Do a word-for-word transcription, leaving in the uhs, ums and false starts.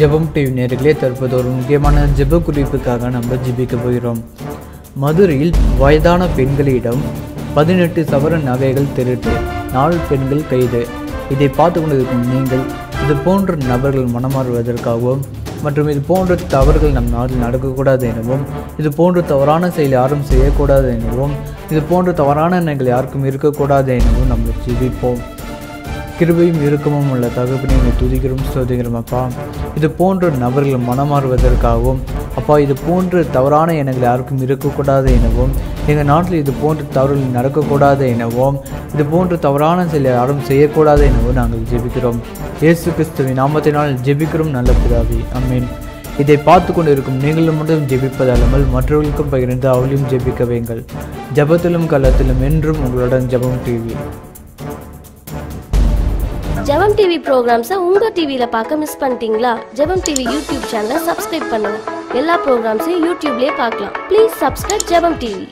ஜெபம் டிவி நேயர்களே, தற்போது ஒரு முக்கியமான ஜெப குறிப்புக்காக நம்ம ஜெபிக்க போகிறோம். மதுரையில் வயதான பெண்களிடம் பதினெட்டு சவர நகைகள் திருட்டு, நாலு பெண்கள் கைது. இதை பார்த்து கொண்டிருக்கும் நீங்கள் இது போன்ற நபர்கள் மனமாறுவதற்காகவும் மற்றும் இது போன்ற தவறுகள் நம் நாட்டில் நடக்கக்கூடாது எனவும், இது போன்ற தவறான செயல் யாரும் செய்யக்கூடாது எனவும், இது போன்ற தவறான எண்ணங்கள் யாருக்கும் இருக்கக்கூடாது எனவும் நம்ம ஜெபிப்போம். கிருபையும் இறுக்கமும் உள்ள தகப்பனே, நீங்கள் துதிக்கிறோம் ஸ்தோதிக்கிறோம் அப்பா. இது போன்ற நபர்கள் மனமாறுவதற்காகவும் அப்பா, இது போன்ற தவறான எண்ணங்கள் யாருக்கும் இருக்கக்கூடாது எனவும், எங்கள் நாட்டில் இது போன்ற தவறுகள் நடக்கக்கூடாது எனவும், இது போன்ற தவறான செயல் யாரும் செய்யக்கூடாது எனவும் நாங்கள் ஜெபிக்கிறோம். இயேசு கிறிஸ்துவின் நாமத்தினால் ஜெபிக்கிறோம் நல்ல பிதாவே, ஆமென். இதை பார்த்து கொண்டு இருக்கும் நீங்களும் மட்டும் ஜெபிப்பதல்லாமல் மற்றவர்களுக்கும் பகிர்ந்து அவளையும் ஜெபிக்க வைங்கள். ஜெபத்திலும் கலத்திலும் என்றும் உங்களுடன் ஜெபம் டிவி. ஜெபம் டிவி ப்ரோக்ராம்ஸை உங்கள் டிவியில் பார்க்க மிஸ் பண்ணிட்டீங்களா? ஜெபம் டிவி யூடியூப் சேனலை சப்ஸ்கிரைப் பண்ணுங்கள். எல்லா ப்ரோக்ராம்ஸையும் யூடியூப்லேயே பார்க்கலாம். Please subscribe Jebam TV.